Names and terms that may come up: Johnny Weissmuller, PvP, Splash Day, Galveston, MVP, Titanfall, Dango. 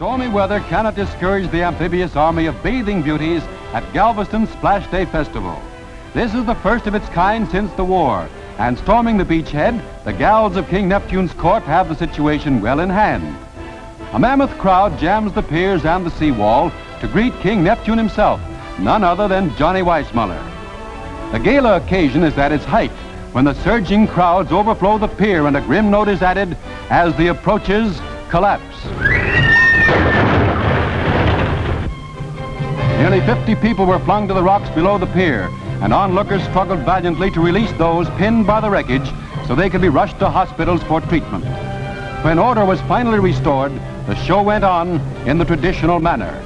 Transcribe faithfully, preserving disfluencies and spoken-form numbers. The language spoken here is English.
Stormy weather cannot discourage the amphibious army of bathing beauties at Galveston's Splash Day Festival. This is the first of its kind since the war, and storming the beachhead, the gals of King Neptune's court have the situation well in hand. A mammoth crowd jams the piers and the seawall to greet King Neptune himself, none other than Johnny Weissmuller. The gala occasion is at its height, when the surging crowds overflow the pier and a grim note is added as the approaches collapse. Nearly fifty people were flung to the rocks below the pier, and onlookers struggled valiantly to release those pinned by the wreckage so they could be rushed to hospitals for treatment. When order was finally restored, the show went on in the traditional manner.